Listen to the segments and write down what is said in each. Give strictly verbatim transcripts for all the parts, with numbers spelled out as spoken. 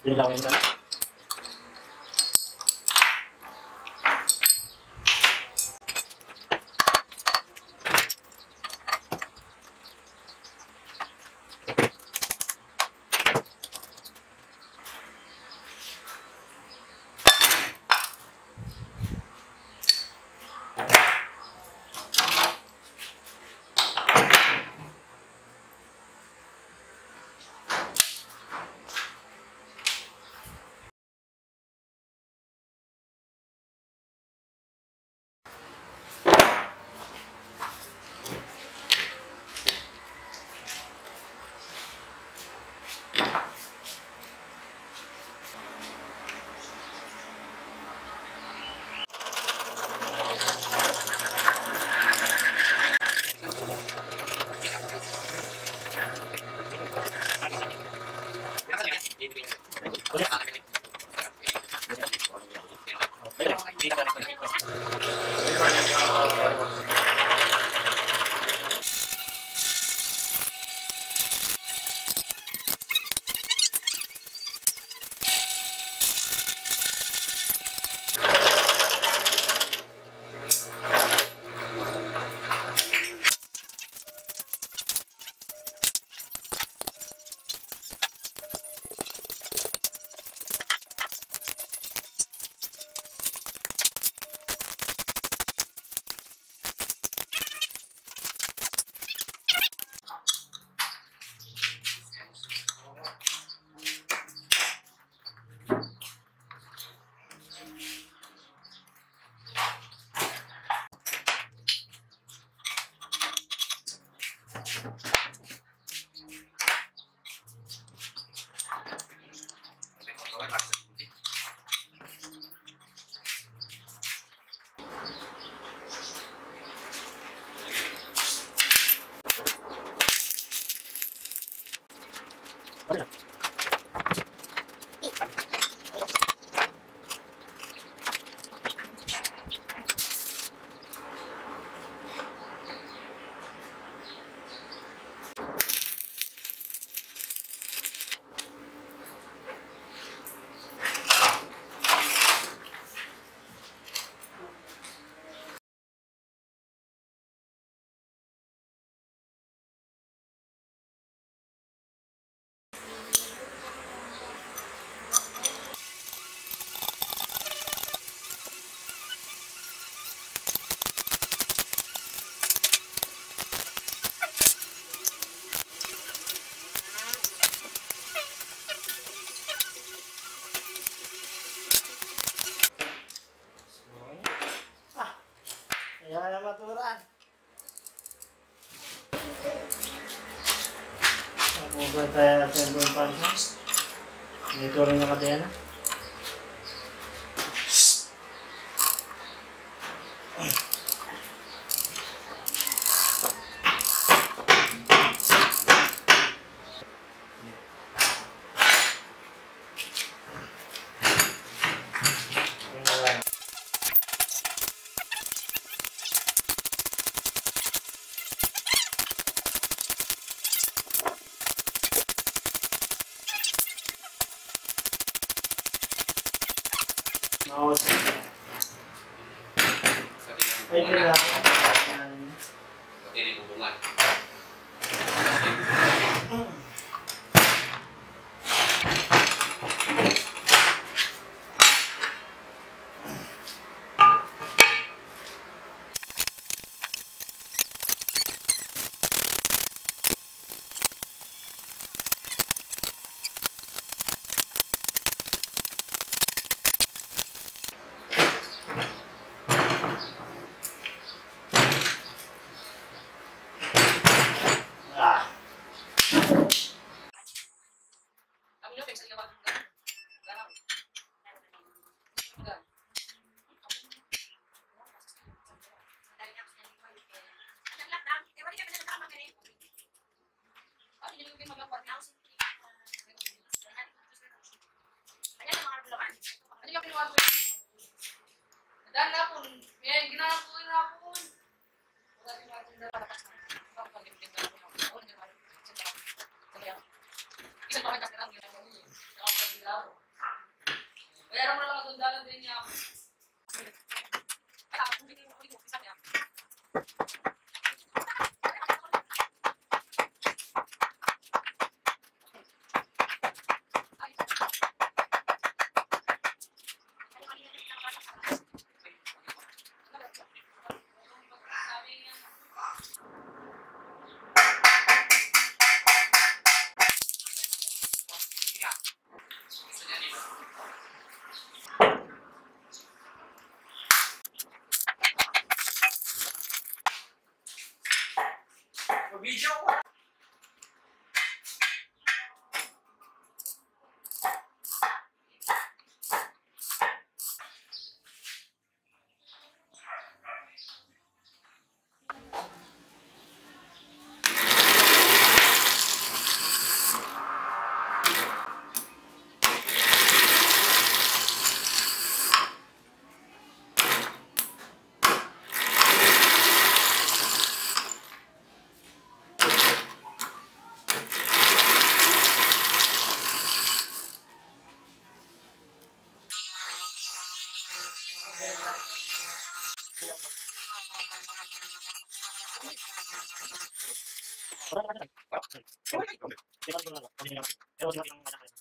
Di dalam ini saya tembun panjang, ini turunnya katanya. Vamos a hay que dar no tiene hubungan.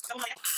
Terima kasih.